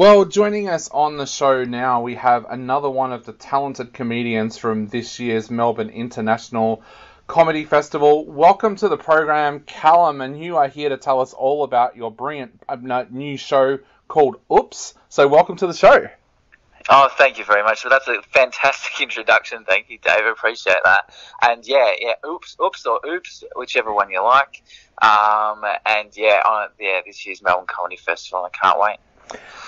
Well, joining us on the show now, we have another one of the talented comedians from this year's Melbourne International Comedy Festival. Welcome to the program, Callum, and you are here to tell us all about your brilliant new show called Oops. So welcome to the show. Oh, thank you very much. Well, that's a fantastic introduction. Thank you, Dave. Appreciate that. And Oops, whichever one you like. This year's Melbourne Comedy Festival. I can't wait.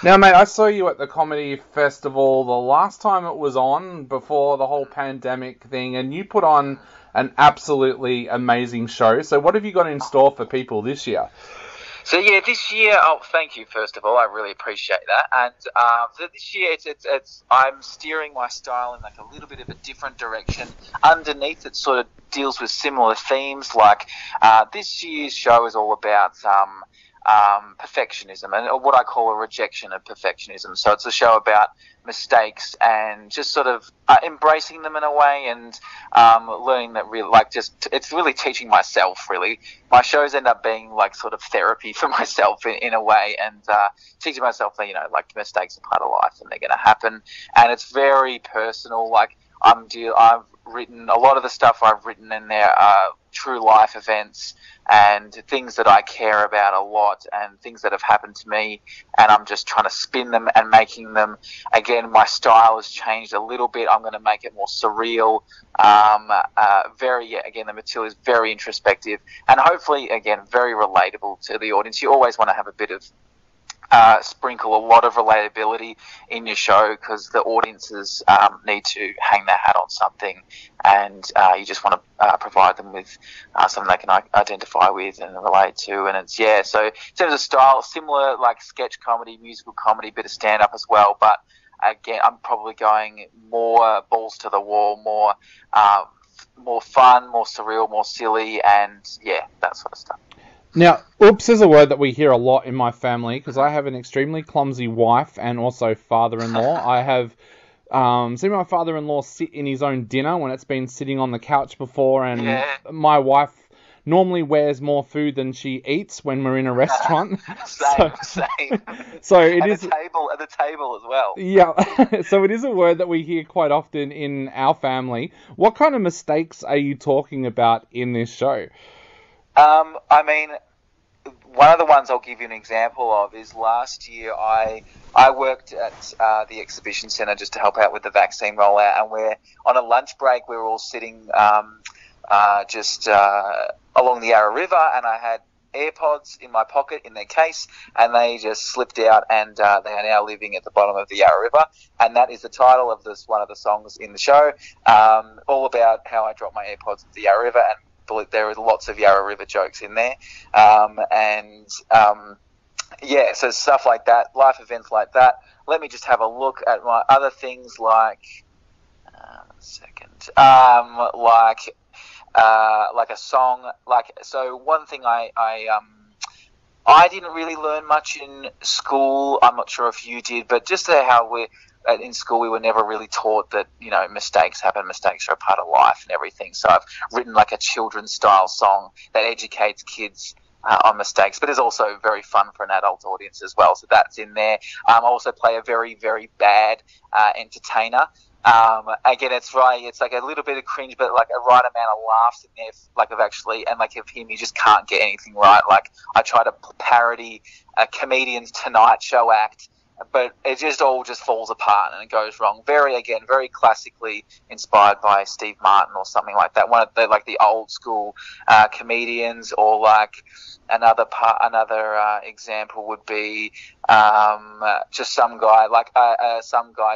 Now, mate, I saw you at the comedy festival the last time it was on before the whole pandemic thing, and you put on an absolutely amazing show. So what have you got in store for people this year? So, yeah, this year, thank you, first of all. I really appreciate that. And so this year, I'm steering my style in like a little bit of a different direction. Underneath, it sort of deals with similar themes. Like this year's show is all about perfectionism, and what I call a rejection of perfectionism. So it's a show about mistakes and just sort of embracing them in a way, and learning that really, like, just it's really teaching myself. Really, my shows end up being like sort of therapy for myself in a way, and teaching myself that, you know, like, mistakes are part of life and they're going to happen, and it's very personal. Like, I've written a lot of the stuff I've written in there are true life events and things that I care about a lot and things that have happened to me, and I'm just trying to spin them and making them. Again, my style has changed a little bit. I'm going to make it more surreal. The material is very introspective and hopefully, again, very relatable to the audience. You always want to have a bit of sprinkle a lot of relatability in your show, because the audiences need to hang their hat on something, and you just want to provide them with something they can identify with and relate to. And it's, yeah, so in terms of style, similar, like sketch comedy, musical comedy, bit of stand-up as well, but again, I'm probably going more balls to the wall, more fun, more surreal, more silly, and yeah, that sort of stuff. Now, oops is a word that we hear a lot in my family, because I have an extremely clumsy wife and also father-in-law. I have seen my father-in-law sit in his own dinner when it's been sitting on the couch before, and my wife normally wears more food than she eats when we're in a restaurant. Same. So it is at the table as well. Yeah. So it is a word that we hear quite often in our family. What kind of mistakes are you talking about in this show? I mean, one of the ones I'll give you an example of is last year I worked at the exhibition centre just to help out with the vaccine rollout, and we're on a lunch break. We were all sitting along the Yarra River, and I had AirPods in my pocket in their case, and they just slipped out, and they are now living at the bottom of the Yarra River, and that is the title of this one of the songs in the show, all about how I dropped my AirPods at the Yarra River. And there are lots of Yarra River jokes in there, so stuff like that, life events like that. Let me just have a look at my other things, like a song, like, so one thing I didn't really learn much in school. I'm not sure if you did, but just how in school we were never really taught that, you know, mistakes happen, mistakes are a part of life and everything. So I've written like a children's style song that educates kids on mistakes, but is also very fun for an adult audience as well. So that's in there. I also play a very, very bad entertainer. Again, it's right. It's like a little bit of cringe, but like a right amount of laughs in there. Like, of actually, and like of him, you just can't get anything right. Like, I try to parody a comedian's Tonight Show act, but it just all just falls apart and it goes wrong. Very classically inspired by Steve Martin or something like that. One of the, like, the old school comedians, or like another example would be just some guy trying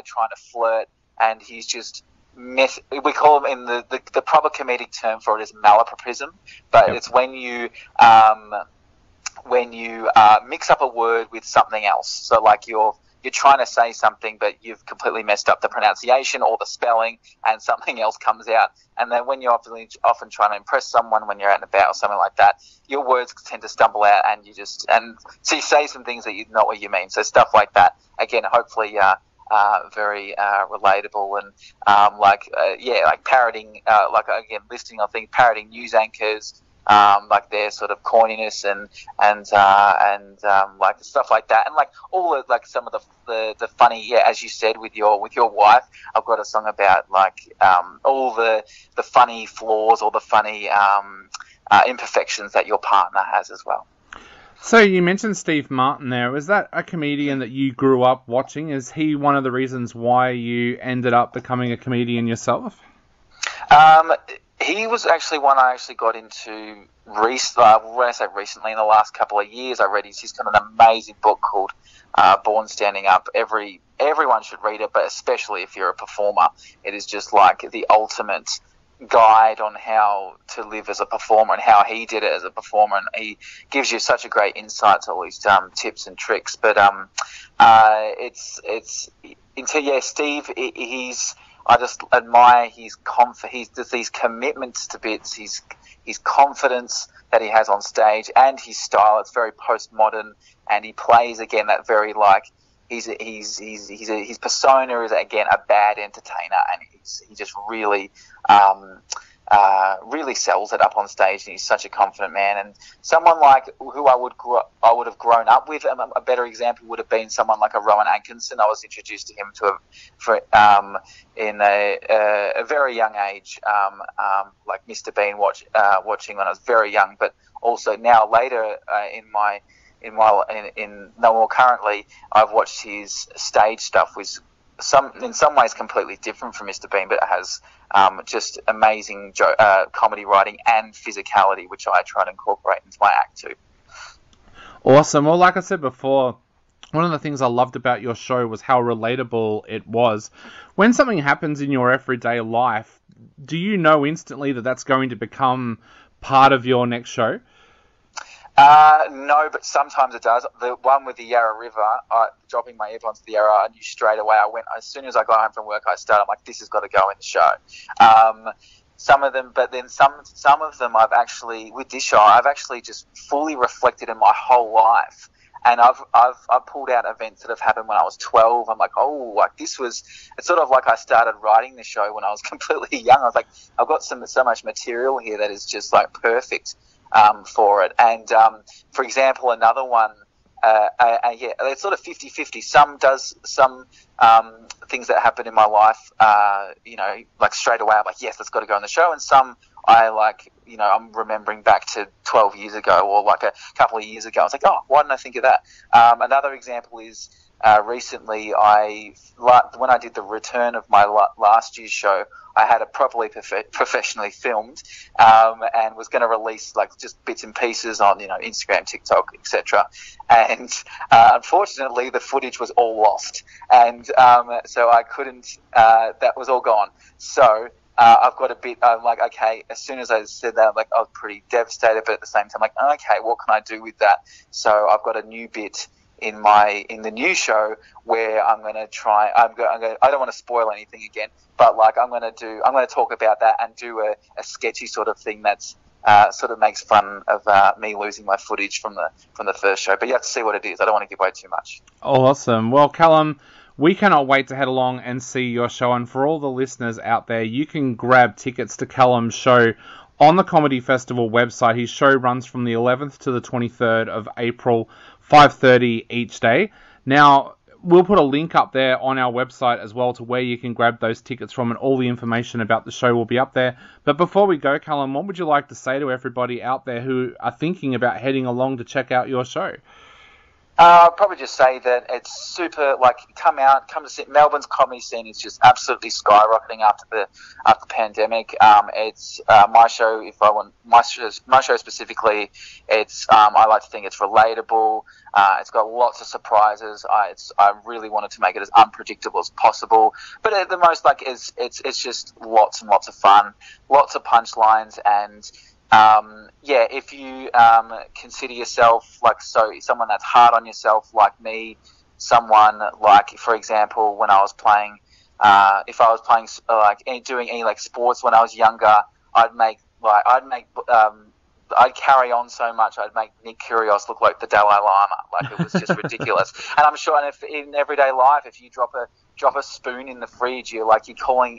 to flirt. And he's just we call them in the proper comedic term for it is malapropism, but It's when you mix up a word with something else. So like you're trying to say something, but you've completely messed up the pronunciation or the spelling, and something else comes out. And then when you're often trying to impress someone when you're out and about or something like that, your words tend to stumble out, and you say some things that you not what you mean. So stuff like that. Again, hopefully. Very relatable, and parodying news anchors, like their sort of corniness and like stuff like that, and like all of, like some of the funny, yeah, as you said, with your wife. I've got a song about like all the funny flaws or the funny imperfections that your partner has as well. So you mentioned Steve Martin there. Was that a comedian that you grew up watching? Is he one of the reasons why you ended up becoming a comedian yourself? He was actually one I actually got into recently, in the last couple of years. I read he's got an amazing book called Born Standing Up. Everyone should read it, but especially if you're a performer. It is just like the ultimate guide on how to live as a performer and how he did it as a performer, and he gives you such a great insight to all these tips and tricks. But Steve, I just admire his commitments to bits, his confidence that he has on stage, and his style. It's very postmodern, and he plays again that very like. His persona is again a bad entertainer, and he just really really sells it up on stage, and he's such a confident man. And someone like who I would have grown up with, a better example would have been someone like a Rowan Atkinson. I was introduced to him in a very young age, like Mr Bean watching when I was very young, but also now later currently, I've watched his stage stuff, was in some ways completely different from Mr. Bean, but it has just amazing comedy writing and physicality, which I try to incorporate into my act too. Awesome. Well, like I said before, one of the things I loved about your show was how relatable it was. When something happens in your everyday life, do you know instantly that that's going to become part of your next show? No, but sometimes it does. The one with the Yarra River, dropping my earphones to the Yarra, I knew straight away. As soon as I got home from work, I'm like, this has got to go in the show. Some of them, but then some of them I've actually, with this show, I've actually just fully reflected in my whole life. And I've pulled out events that have happened when I was 12. I'm like, oh, like this was. It's sort of like I started writing the show when I was completely young. I was like, I've got so much material here that is just like perfect for it. And for example, another one. Yeah, it's sort of 50-50. Some things that happen in my life, like straight away, I'm like, yes, that's got to go on the show. And some I like, I'm remembering back to 12 years ago or like a couple of years ago. I was like, oh, why didn't I think of that? Another example is recently, when I did the return of my last year's show, I had it properly professionally filmed and was going to release like just bits and pieces on Instagram, TikTok, etc. And unfortunately, the footage was all lost, and so I couldn't. That was all gone. So. I've got a bit, I'm like, okay, as soon as I said that, I'm like, I was pretty devastated, but at the same time, like, okay, what can I do with that? So I've got a new bit in the new show where I'm going to try, I don't want to spoil anything again, but like I'm going to talk about that and do a sketchy sort of thing that's sort of makes fun of me losing my footage from the first show. But you have to see what it is. I don't want to give away too much. Oh, awesome. Well, Callum, we cannot wait to head along and see your show. And for all the listeners out there, you can grab tickets to Callum's show on the Comedy Festival website. His show runs from the 11th to the 23rd of April, 5:30 each day. Now, we'll put a link up there on our website as well to where you can grab those tickets from, and all the information about the show will be up there. But before we go, Callum, what would you like to say to everybody out there who are thinking about heading along to check out your show? I'll probably just say that it's super, like, come to see. Melbourne's comedy scene is just absolutely skyrocketing after the pandemic. It's my show, my show specifically, it's, I like to think it's relatable. It's got lots of surprises. I really wanted to make it as unpredictable as possible. But at the most, like, it's just lots and lots of fun, lots of punchlines, and yeah, if you consider yourself like someone that's hard on yourself like me, someone like, for example, when I was playing, if I was playing like doing any like sports when I was younger, I'd carry on so much. I'd make Nick Kyrgios look like the Dalai Lama. Like, it was just ridiculous. And I'm sure in everyday life, if you drop a drop a spoon in the fridge, you're like, you're calling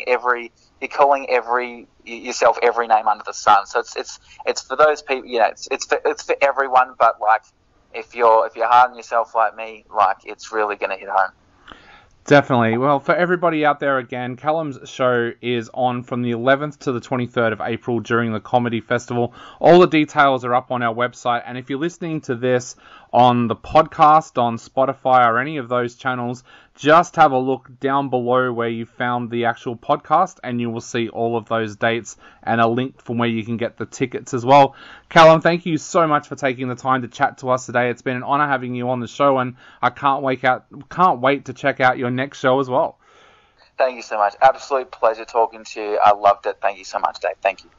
yourself every name under the sun. So it's for those people, you know, it's for everyone. But like, if you're hard on yourself like me, like, it's really going to hit home. Definitely. Well, for everybody out there, again, Callum's show is on from the 11th to the 23rd of April during the Comedy Festival. All the details are up on our website. And if you're listening to this on the podcast, on Spotify or any of those channels, just have a look down below where you found the actual podcast and you will see all of those dates and a link from where you can get the tickets as well. Callum, thank you so much for taking the time to chat to us today. It's been an honor having you on the show, and I can't wait to check out your next show as well. Thank you so much. Absolute pleasure talking to you. I loved it. Thank you so much, Dave. Thank you.